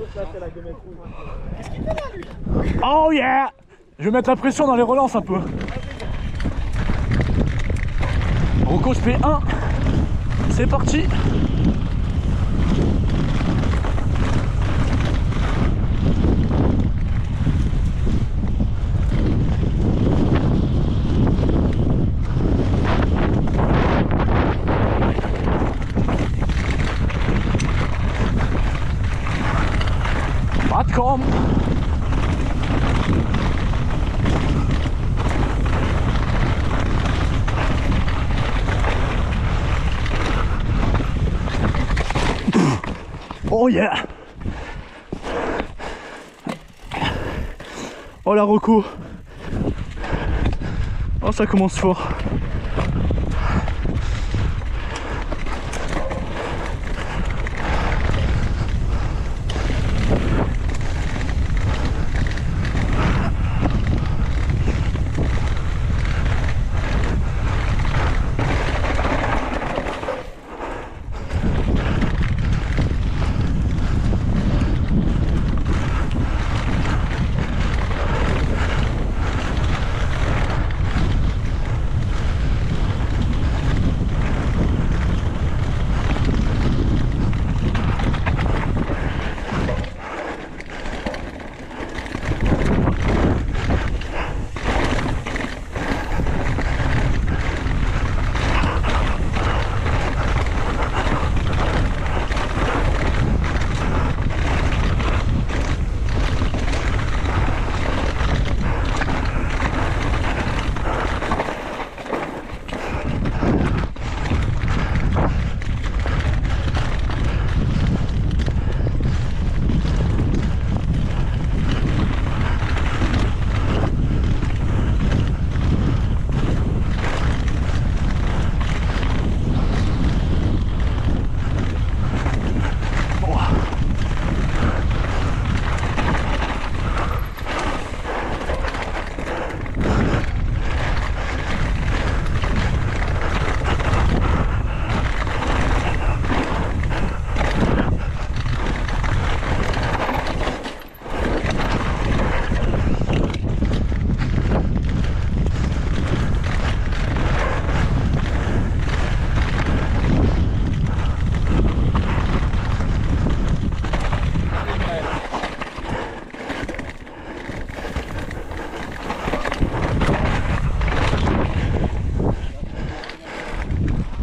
Qu'est-ce qu'il fait là, lui? Oh yeah! Je vais mettre la pression dans les relances un peu. Rocco, je fais 1. C'est parti. Komm! Oh yeah! Oh la Rocco! Oh ça commence fort!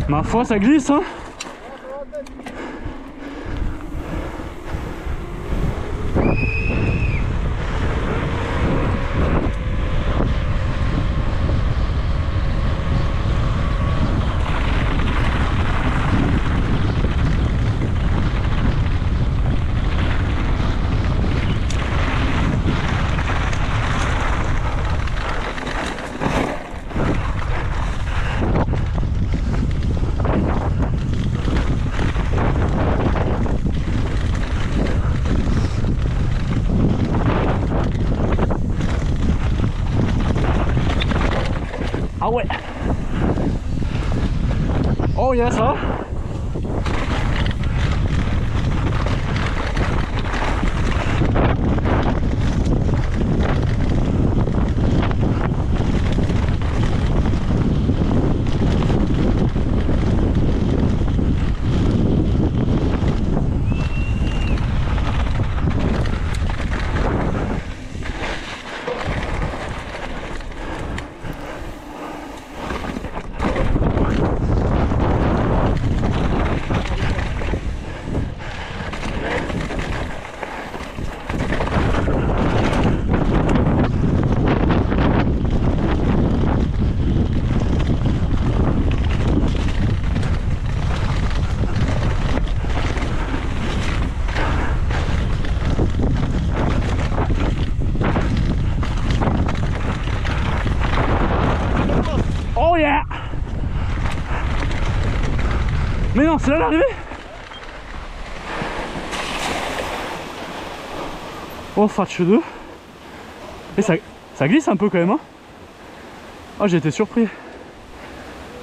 Ma foi, ça glisse, hein? Ah ouais. Oh yes, ça. Mais non, c'est là l'arrivée. Oh, Fatch 2. Et ça glisse un peu quand même, hein. Oh, j'ai été surpris.